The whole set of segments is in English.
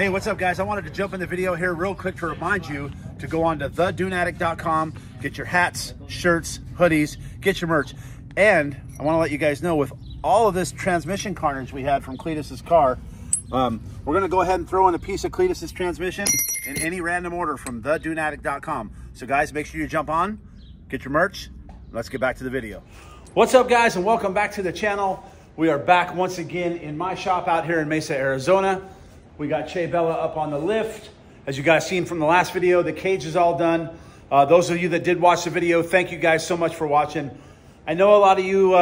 Hey, what's up, guys? I wanted to jump in the video here real quick to remind you to go on to theduneaddict.com, get your hats, shirts, hoodies, get your merch. And I want to let you guys know, with all of this transmission carnage we had from Cletus's car, we're going to go ahead and throw in a piece of Cletus's transmission in any random order from theduneaddict.com. So guys, make sure you jump on, get your merch. Let's get back to the video. What's up, guys, and welcome back to the channel. We are back once again in my shop out here in Mesa, Arizona. We got Che Bella up on the lift. As you guys seen from the last video, the cage is all done. Those of you that did watch the video, thank you guys so much for watching. I know a lot of you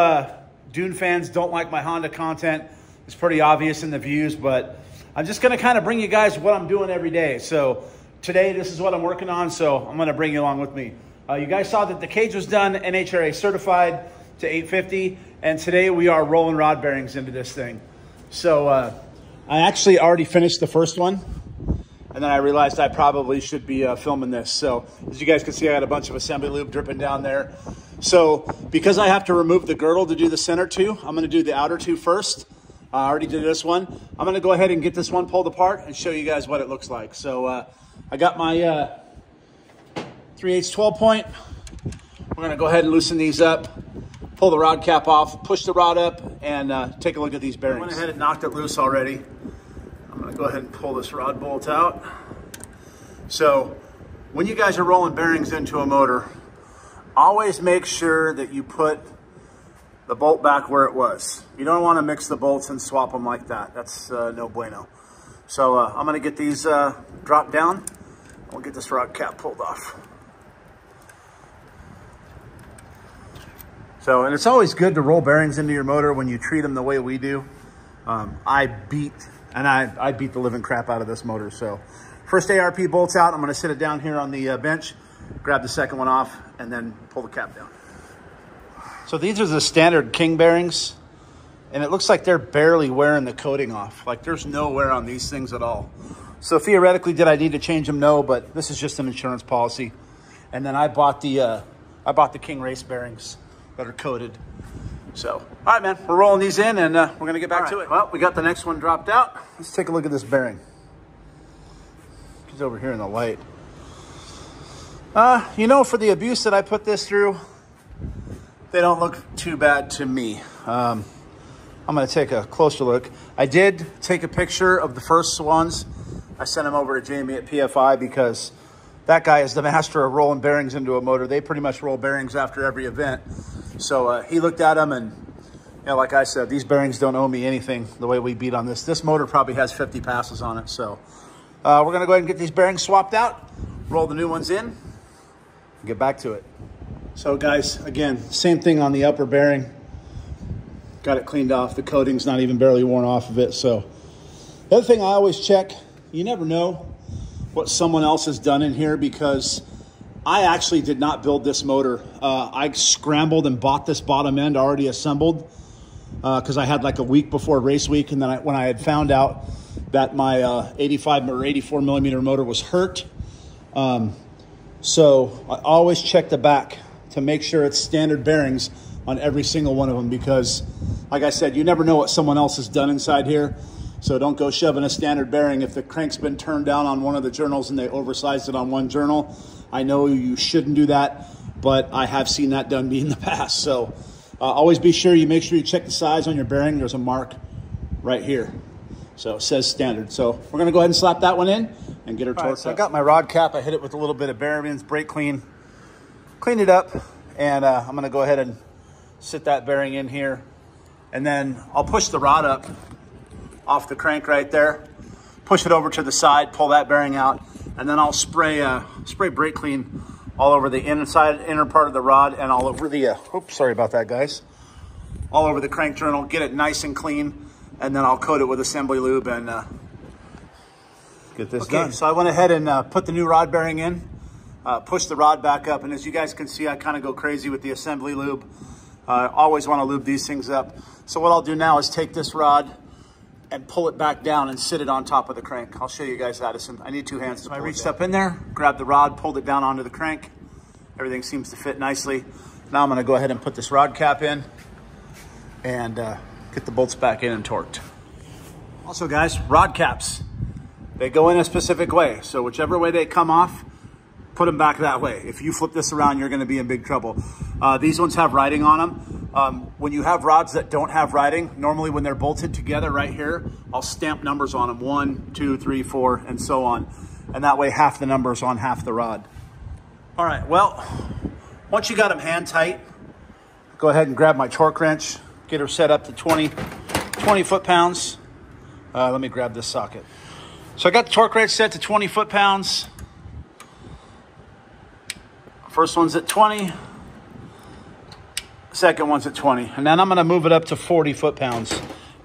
Dune fans don't like my Honda content. It's pretty obvious in the views, but I'm just gonna kind of bring you guys what I'm doing every day. So today, this is what I'm working on, so I'm gonna bring you along with me. You guys saw that the cage was done, NHRA certified to 850, and today we are rolling rod bearings into this thing. So I actually already finished the first one, and then I realized I probably should be filming this. So as you guys can see, I got a bunch of assembly lube dripping down there. So because I have to remove the girdle to do the center two, I'm going to do the outer two first. I already did this one. I'm going to go ahead and get this one pulled apart and show you guys what it looks like. So I got my 3/8 12 point. We're going to go ahead and loosen these up, pull the rod cap off, push the rod up, and take a look at these bearings. I went ahead and knocked it loose already. I'm going to go ahead and pull this rod bolt out. So when you guys are rolling bearings into a motor, always make sure that you put the bolt back where it was. You don't want to mix the bolts and swap them like that. That's no bueno. So I'm going to get these dropped down. We'll get this rod cap pulled off. So, and it's always good to roll bearings into your motor when you treat them the way we do. I beat the living crap out of this motor. So first ARP bolts out. I'm going to sit it down here on the bench, grab the second one off, and then pull the cap down. So these are the standard King bearings, and it looks like they're barely wearing the coating off. Like, there's no wear on these things at all. So theoretically, did I need to change them? No, but this is just an insurance policy. And then I bought the King race bearings that are coated. So, all right, man, we're rolling these in, and we're gonna get back to it. Well, we got the next one dropped out. Let's take a look at this bearing. He's over here in the light. You know, for the abuse that I put this through, they don't look too bad to me. I'm gonna take a closer look. I did take a picture of the first ones. I sent them over to Jamie at PFI because that guy is the master of rolling bearings into a motor. They pretty much roll bearings after every event. So he looked at them, and you know, like I said, these bearings don't owe me anything the way we beat on this. This motor probably has 50 passes on it. So we're gonna go ahead and get these bearings swapped out, roll the new ones in, get back to it. So guys, again, same thing on the upper bearing. Got it cleaned off. The coating's not even barely worn off of it. So the other thing I always check, you never know what someone else has done in here, because I actually did not build this motor. I scrambled and bought this bottom end already assembled because I had like a week before race week. And then when I had found out that my 85 or 84 millimeter motor was hurt, so I always check the back to make sure it's standard bearings on every single one of them, because like I said, you never know what someone else has done inside here. So don't go shoving a standard bearing. If the crank's been turned down on one of the journals and they oversized it on one journal, I know you shouldn't do that, but I have seen that done in the past. So always be sure you make sure you check the size on your bearing. There's a mark right here. So it says standard. So we're gonna go ahead and slap that one in and get her torqued up. So I got my rod cap. I hit it with a little bit of Barabin's brake clean. Cleaned it up, and I'm gonna go ahead and sit that bearing in here. And then I'll push the rod up off the crank right there, push it over to the side, pull that bearing out, and then I'll spray brake clean all over the inner part of the rod and all over the, oops, sorry about that, guys. All over the crank journal, get it nice and clean, and then I'll coat it with assembly lube and get this done. So I went ahead and put the new rod bearing in, pushed the rod back up, and as you guys can see, I kind of go crazy with the assembly lube. I always want to lube these things up. So what I'll do now is take this rod and pull it back down and sit it on top of the crank. I'll show you guys that. I need two hands to pull it down. I reached up in there, grabbed the rod, pulled it down onto the crank. Everything seems to fit nicely. Now I'm going to go ahead and put this rod cap in and get the bolts back in and torqued. Also, guys, rod caps. They go in a specific way. So whichever way they come off, put them back that way. If you flip this around, you're going to be in big trouble. These ones have riding on them. When you have rods that don't have riding, normally when they're bolted together right here, I'll stamp numbers on them. 1, 2, 3, 4, and so on. And that way half the number's on half the rod. All right, well, once you got them hand tight, go ahead and grab my torque wrench, get her set up to 20 foot-pounds. Let me grab this socket. So I got the torque wrench set to 20 foot-pounds. First one's at 20, second one's at 20. And then I'm gonna move it up to 40 foot-pounds.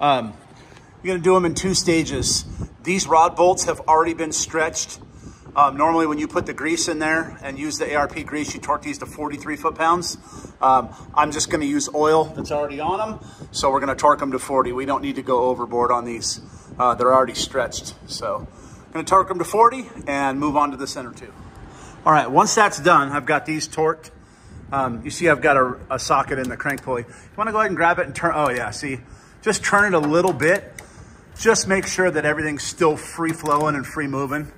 You're gonna do them in two stages. These rod bolts have already been stretched. Normally when you put the grease in there and use the ARP grease, you torque these to 43 foot-pounds. I'm just gonna use oil that's already on them. So we're gonna torque them to 40. We don't need to go overboard on these. They're already stretched. So I'm gonna torque them to 40 and move on to the center tube. All right, once that's done, I've got these torqued. You see I've got a socket in the crank pulley. You wanna go ahead and grab it and turn, oh yeah, see? Just turn it a little bit. Just make sure that everything's still free flowing and free moving.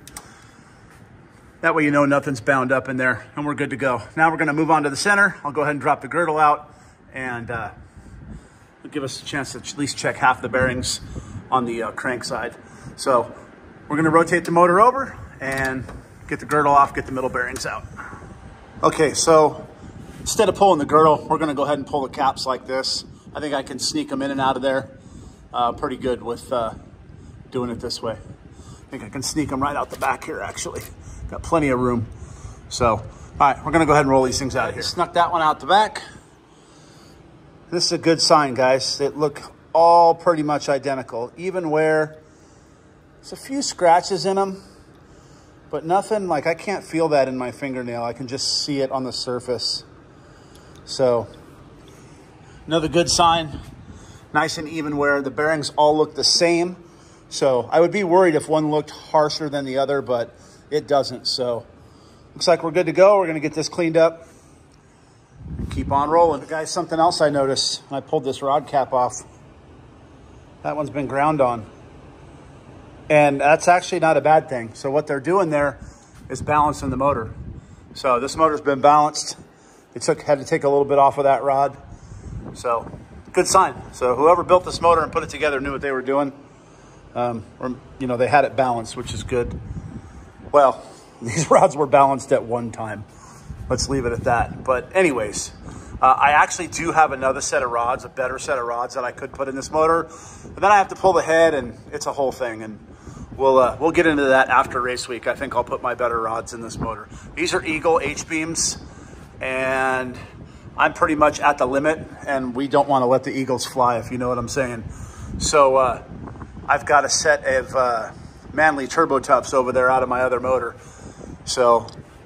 That way you know nothing's bound up in there, and we're good to go. Now we're gonna move on to the center. I'll go ahead and drop the girdle out, and it'll give us a chance to at least check half the bearings on the crank side. So we're gonna rotate the motor over and get the girdle off, get the middle bearings out. Okay, so instead of pulling the girdle, we're gonna go ahead and pull the caps like this. I think I can sneak them in and out of there pretty good with doing it this way. I think I can sneak them right out the back here, actually. Got plenty of room. So, all right, we're gonna go ahead and roll these things out of here. Snuck that one out the back. This is a good sign, guys. They look all pretty much identical, even where there's a few scratches in them, but nothing, like I can't feel that in my fingernail. I can just see it on the surface. So, another good sign. Nice and even wear. The bearings all look the same. So I would be worried if one looked harsher than the other, but it doesn't. So looks like we're good to go. We're going to get this cleaned up and keep on rolling. Guys, something else I noticed. I pulled this rod cap off. That one's been ground on. And that's actually not a bad thing. So what they're doing there is balancing the motor. So this motor's been balanced. They had to take a little bit off of that rod. So good sign. So whoever built this motor and put it together knew what they were doing. They had it balanced, which is good. Well, these rods were balanced at one time. Let's leave it at that. But anyways, I actually do have another set of rods, a better set of rods that I could put in this motor. And then I have to pull the head, and it's a whole thing. And we'll get into that after race week. I think I'll put my better rods in this motor. These are Eagle H-beams, and I'm pretty much at the limit, and we don't want to let the Eagles fly, if you know what I'm saying. So, I've got a set of Manly turbo tubs over there out of my other motor. So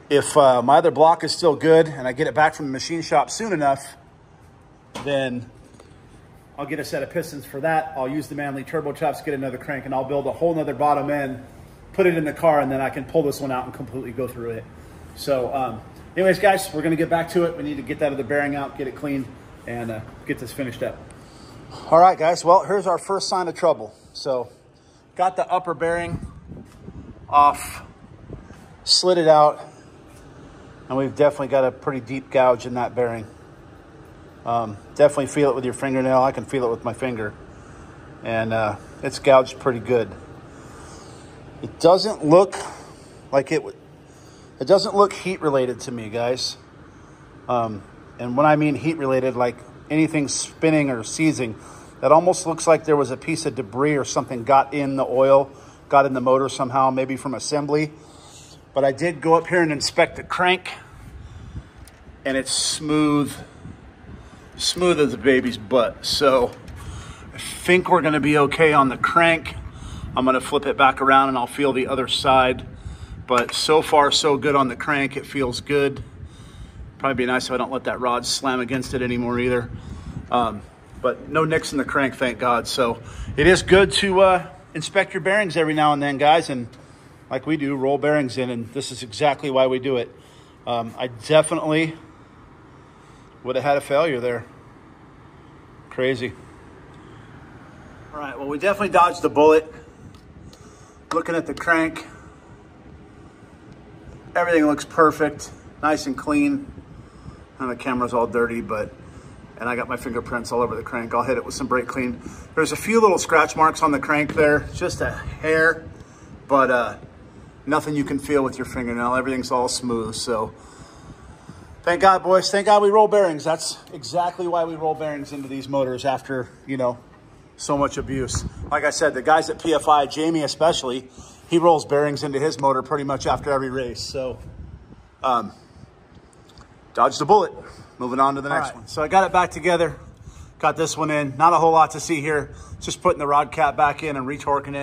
if my other block is still good and I get it back from the machine shop soon enough, then I'll get a set of pistons for that. I'll use the Manly turbo tubs, get another crank, and I'll build a whole nother bottom end, put it in the car, and then I can pull this one out and completely go through it. So anyways, guys, we're gonna get back to it. We need to get that other bearing out, get it cleaned, and get this finished up. All right, guys, well, here's our first sign of trouble. So got the upper bearing off, slid it out, and we've definitely got a pretty deep gouge in that bearing. Definitely feel it with your fingernail. I can feel it with my finger, and it's gouged pretty good. It doesn't look like it doesn't look heat related to me, guys. And when I mean heat related, like anything spinning or seizing, that almost looks like there was a piece of debris or something got in the oil, got in the motor somehow, maybe from assembly. But I did go up here and inspect the crank, and it's smooth as a baby's butt. So I think we're gonna be okay on the crank. I'm gonna flip it back around and I'll feel the other side. But so far, so good on the crank. It feels good. Probably be nice if I don't let that rod slam against it anymore either. But no nicks in the crank, thank God. So it is good to inspect your bearings every now and then, guys. And like we do, roll bearings in, and this is exactly why we do it. I definitely would have had a failure there. Crazy. All right, well, we definitely dodged the bullet. Looking at the crank, everything looks perfect, nice and clean. And the camera's all dirty, but, and I got my fingerprints all over the crank. I'll hit it with some brake clean. There's a few little scratch marks on the crank there, just a hair, but nothing you can feel with your fingernail. Everything's all smooth, so thank God, boys. Thank God we roll bearings. That's exactly why we roll bearings into these motors after, you know, so much abuse. Like I said, the guys at PFI, Jamie especially, he rolls bearings into his motor pretty much after every race. So dodged the bullet. Moving on to the next one. So I got it back together, got this one in. Not a whole lot to see here. Just putting the rod cap back in and retorquing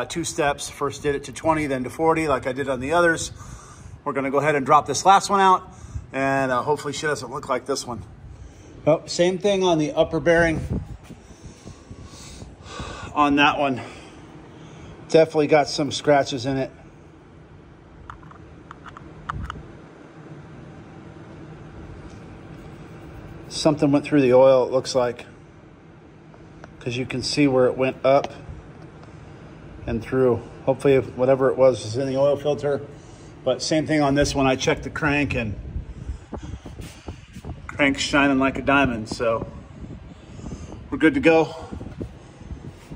it. Two steps. First did it to 20, then to 40 like I did on the others. We're going to go ahead and drop this last one out, and hopefully she doesn't look like this one. Oh, same thing on the upper bearing. On that one, definitely got some scratches in it. Something went through the oil, it looks like, because you can see where it went up and through. Hopefully whatever it was is in the oil filter. But same thing on this one. I checked the crank, and crank's shining like a diamond, so we're good to go.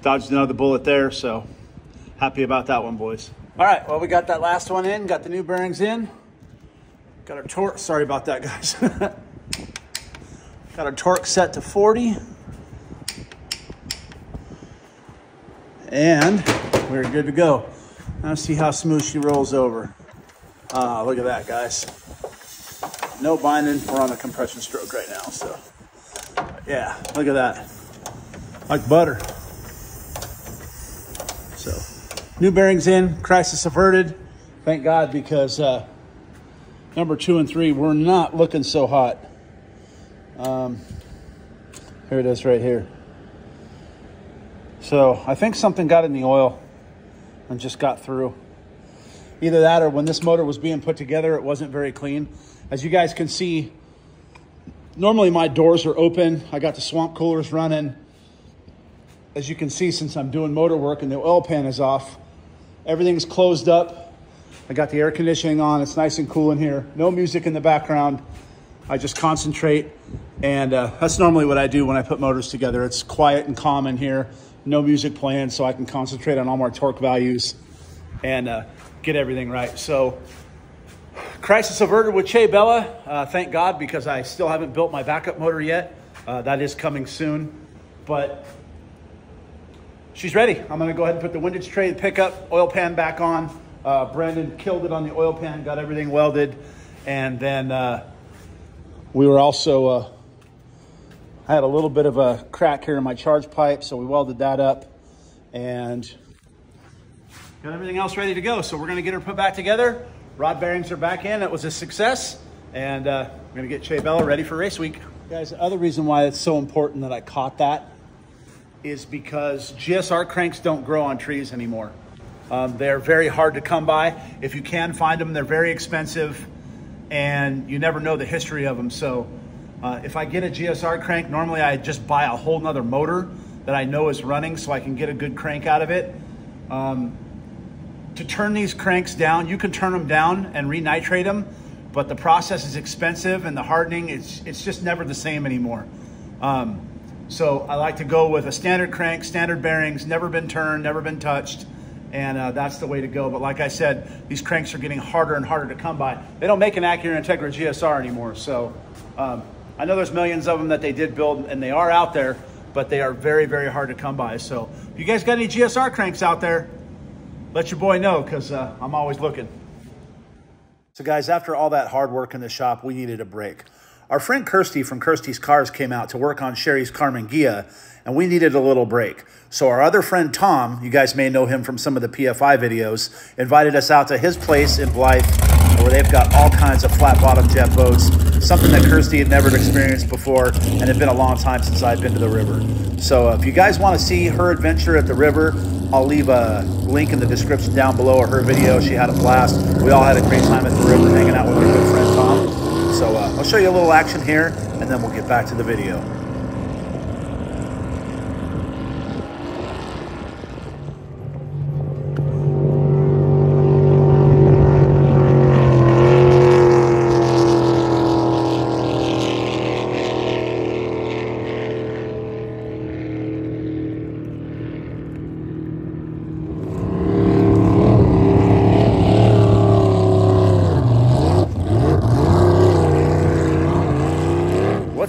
Dodged another bullet there, so happy about that one, boys. All right, well, we got that last one in, got the new bearings in. Got our torque, sorry about that, guys. Got our torque set to 40. And we're good to go. Now see how smooth she rolls over. Ah, look at that, guys. No binding, we're on the compression stroke right now, so. Yeah, look at that, like butter. So, new bearings in, crisis averted. Thank God, because number 2 and 3 were not looking so hot. Here it is right here. So I think something got in the oil and just got through. Either that or when this motor was being put together, it wasn't very clean. As you guys can see, normally my doors are open. I got the swamp coolers running. As you can see, since I'm doing motor work and the oil pan is off, everything's closed up. I got the air conditioning on. It's nice and cool in here. No music in the background. I just concentrate, and that's normally what I do when I put motors together. It's quiet and calm in here. No music playing, so I can concentrate on all my torque values and get everything right. So crisis averted with Che Bella. Thank God, because I still haven't built my backup motor yet. That is coming soon, but she's ready. I'm gonna go ahead and put the windage tray, the pickup, oil pan back on. Brandon killed it on the oil pan, got everything welded. And then we were also, I had a little bit of a crack here in my charge pipe, so we welded that up and got everything else ready to go. So we're gonna get her put back together. Rod bearings are back in, it was a success. And I'm gonna get Che Bella ready for race week. Guys, the other reason why it's so important that I caught that is because GSR cranks don't grow on trees anymore. They're very hard to come by. If you can find them, they're very expensive, and you never know the history of them. So if I get a GSR crank, normally I just buy a whole nother motor that I know is running so I can get a good crank out of it. To turn these cranks down, you can turn them down and re-nitrate them, but the process is expensive, and the hardening, it's just never the same anymore. So I like to go with a standard crank, standard bearings, never been turned, never been touched, and that's the way to go. But like I said, these cranks are getting harder and harder to come by. They don't make an Acura Integra GSR anymore, so I know there's millions of them that they did build, and they are out there, but they are very, very hard to come by. So if you guys got any GSR cranks out there, let your boy know, because I'm always looking. So guys, after all that hard work in the shop, we needed a break. Our friend Kirstie from Kirstie's Cars came out to work on Sherry's Carmen Ghia, and we needed a little break. So our other friend Tom, you guys may know him from some of the PFI videos, invited us out to his place in Blythe, where they've got all kinds of flat bottom jet boats, something that Kirstie had never experienced before, and it had been a long time since I've been to the river. So if you guys want to see her adventure at the river, I'll leave a link in the description down below of her video. She had a blast. We all had a great time at the river hanging out with our good friend Tom. So I'll show you a little action here, and then we'll get back to the video.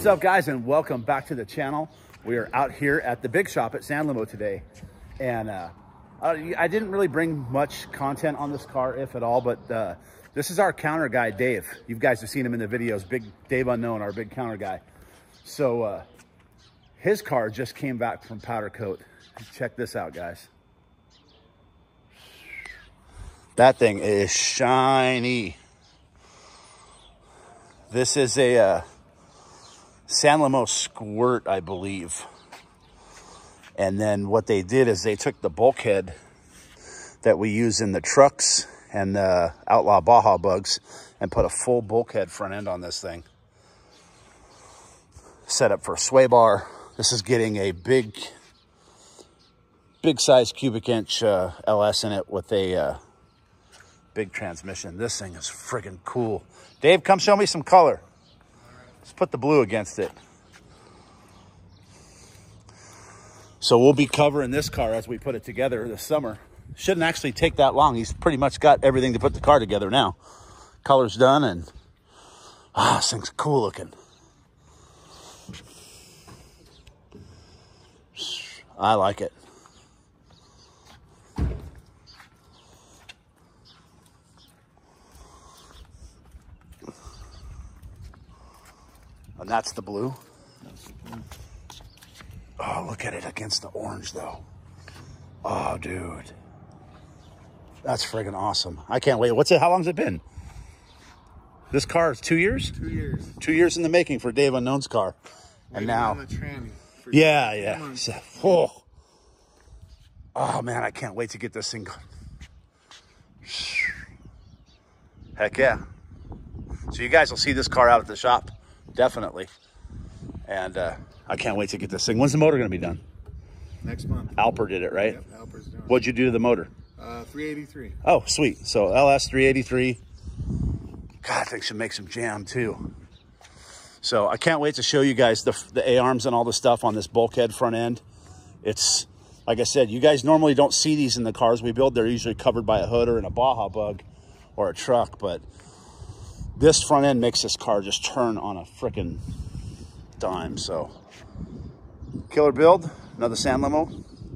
What's up, guys, and welcome back to the channel. We are out here at the big shop at Sand Limo today, and I didn't really bring much content on this car, if at all, but this is our counter guy, Dave. You guys have seen him in the videos, big Dave Unknown, our big counter guy. So his car just came back from powder coat. Check this out, guys. That thing is shiny. This is a Sand Limo Squirt, I believe. And then what they did is they took the bulkhead that we use in the trucks and the Outlaw Baja Bugs and put a full bulkhead front end on this thing. Set up for a sway bar. This is getting a big size cubic inch LS in it with a big transmission. This thing is friggin' cool. Dave, come show me some color. Let's put the blue against it. So we'll be covering this car as we put it together this summer. Shouldn't actually take that long. He's pretty much got everything to put the car together now. Color's done, and this thing's cool looking. I like it. And that's the blue. Oh, look at it against the orange, though. Oh, dude. That's friggin' awesome. I can't wait. What's it? How long's it been? This car is 2 years? 2 years. 2 years in the making for Dave Unknown's car. Waiting and now... Yeah. So, oh, man, I can't wait to get this thing. Heck, yeah. So you guys will see this car out at the shop. Definitely. And I can't wait to get this thing. When's the motor going to be done? Next month. Alper did it, right? Yep, Alper's done. What'd you do to the motor? 383. Oh, sweet. So LS 383. God, I think should make some jam, too. So I can't wait to show you guys the A-arms and all the stuff on this bulkhead front end. It's, like I said, you guys normally don't see these in the cars we build. They're usually covered by a hood or in a Baja Bug or a truck, but... this front end makes this car just turn on a freaking dime. So, killer build, another Sand Limo,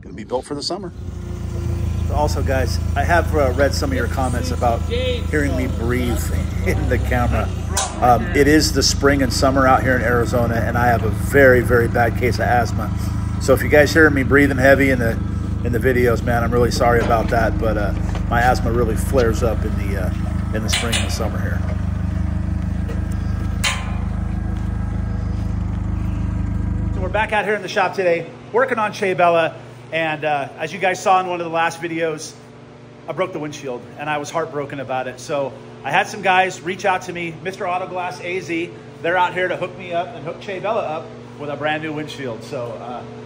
gonna be built for the summer. Also, guys, I have read some of your comments about hearing me breathe in the camera. It is the spring and summer out here in Arizona, and I have a very, very bad case of asthma. So, if you guys hear me breathing heavy in the videos, man, I'm really sorry about that. But my asthma really flares up in the spring and the summer here. We're back out here in the shop today, working on Che Bella, and as you guys saw in one of the last videos, I broke the windshield, and I was heartbroken about it. So I had some guys reach out to me, Mr. Autoglass AZ. They're out here to hook me up and hook Che Bella up with a brand new windshield. So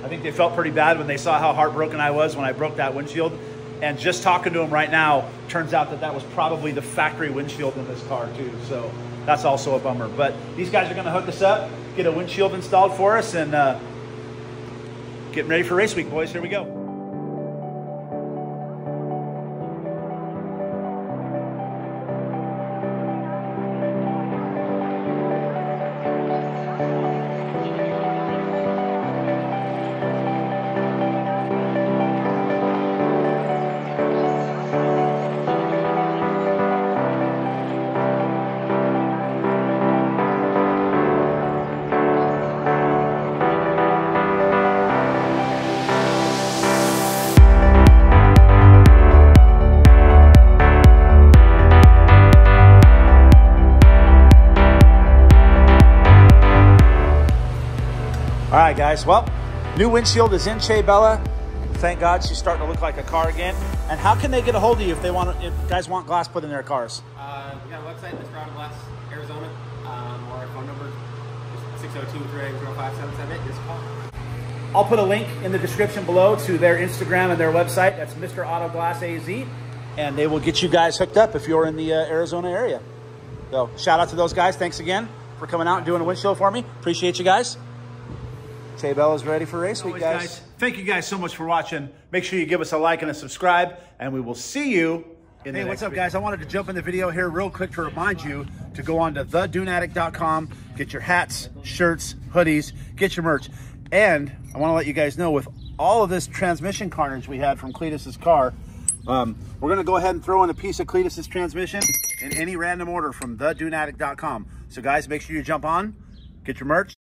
I think they felt pretty bad when they saw how heartbroken I was when I broke that windshield. And just talking to them right now, turns out that that was probably the factory windshield in this car too. So that's also a bummer. But these guys are going to hook us up, get a windshield installed for us, and getting ready for race week, boys. Here we go. All right, guys, well, new windshield is in Che Bella. Thank God she's starting to look like a car again. And how can they get a hold of you if they want, if guys want glass put in their cars? We got a website, Mr. Autoglass Arizona, or our phone number, 602-380-5778, just call. I'll put a link in the description below to their Instagram and their website. That's Mr. Autoglass AZ, and they will get you guys hooked up if you're in the Arizona area. So shout out to those guys. Thanks again for coming out and doing a windshield for me. Appreciate you guys. Che Bella's ready for race week, guys. Thank you guys so much for watching. Make sure you give us a like and a subscribe, and we will see you in the next video. Hey, what's up, guys? I wanted to jump in the video here real quick to remind you to go on to theduneaddict.com, get your hats, shirts, hoodies, get your merch. And I want to let you guys know, with all of this transmission carnage we had from Cletus's car, we're going to go ahead and throw in a piece of Cletus's transmission in any random order from theduneaddict.com. So guys, make sure you jump on, get your merch.